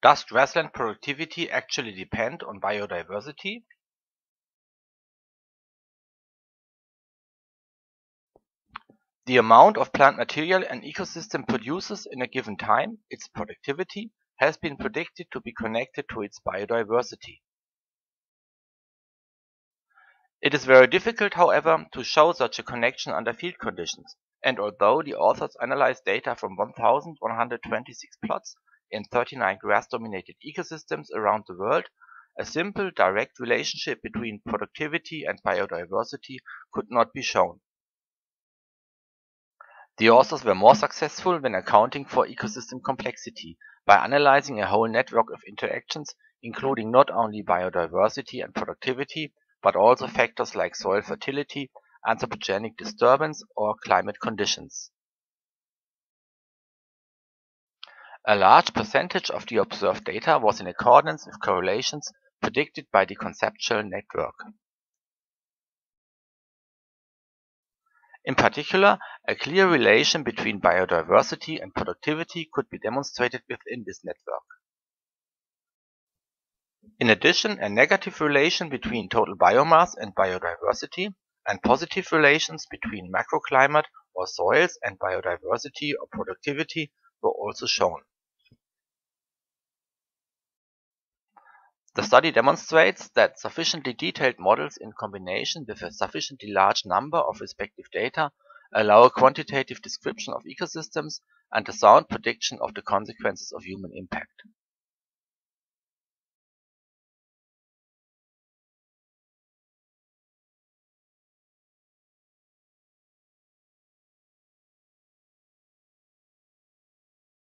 Does grassland productivity actually depend on biodiversity? The amount of plant material an ecosystem produces in a given time, its productivity, has been predicted to be connected to its biodiversity. It is very difficult, however, to show such a connection under field conditions, and although the authors analyzed data from 1,126 plots in 39 grass-dominated ecosystems around the world, a simple direct relationship between productivity and biodiversity could not be shown. The authors were more successful when accounting for ecosystem complexity by analyzing a whole network of interactions, including not only biodiversity and productivity, but also factors like soil fertility, anthropogenic disturbance, or climate conditions. A large percentage of the observed data was in accordance with correlations predicted by the conceptual network. In particular, a clear relation between biodiversity and productivity could be demonstrated within this network. In addition, a negative relation between total biomass and biodiversity, and positive relations between macroclimate or soils and biodiversity or productivity were also shown. The study demonstrates that sufficiently detailed models in combination with a sufficiently large number of respective data allow a quantitative description of ecosystems and a sound prediction of the consequences of human impact.